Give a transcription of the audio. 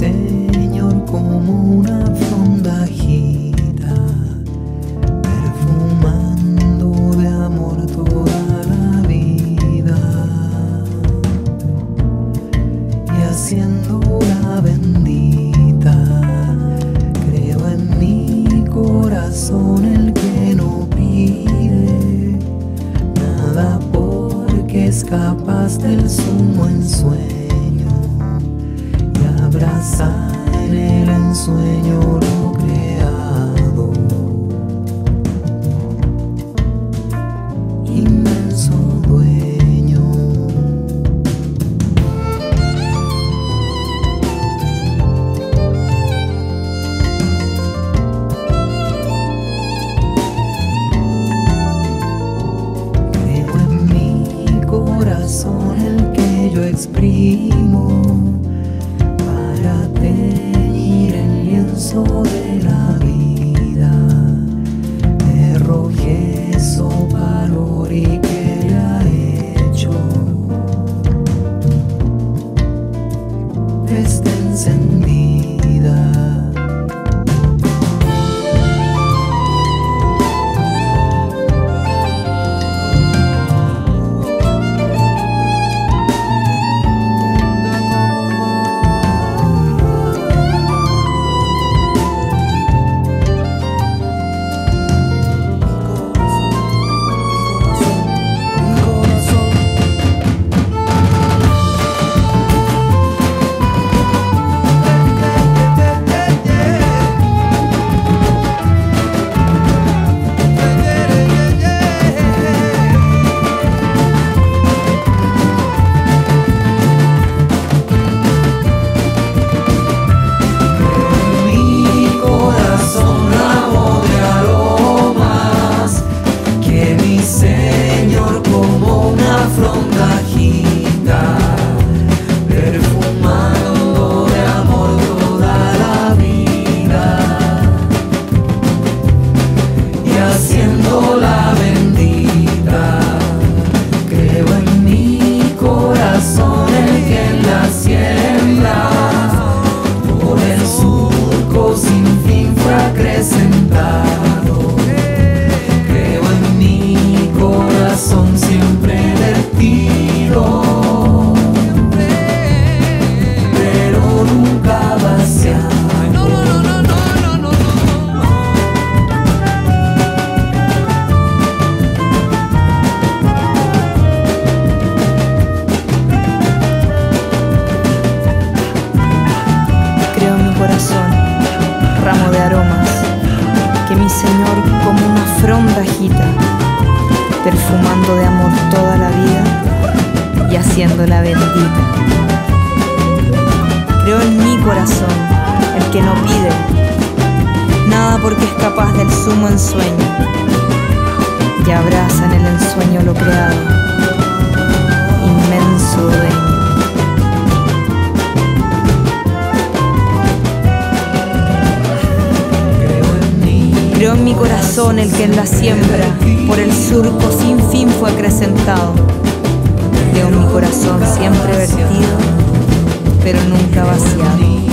Señor, como una fronda agita, perfumando de amor toda la vida y haciendo la bendita. Creo en mi corazón el que no pide nada, porque es capaz del sumo ensueño. Abraza en el ensueño lo creado, inmenso dueño. Creo en mi corazón el que yo exprimo, teñir el lienzo de la vida, de rojezo valor y que le ha hecho desde encendida. Creo en mi corazón siempre vertido, pero nunca vaciado. Creo en mi corazón, ramo de aromas, que mi Señor como una fronda agita, perfumando de amor toda la vida y haciéndola bendita. Creo en mi corazón, el que no pide nada, porque es capaz del sumo ensueño, y abraza en el ensueño lo creado, inmenso dueño. Creo en mi corazón el que en la siembra por el surco sin fin fue acrecentado. Creo en mi corazón siempre vertido, pero nunca vaciado.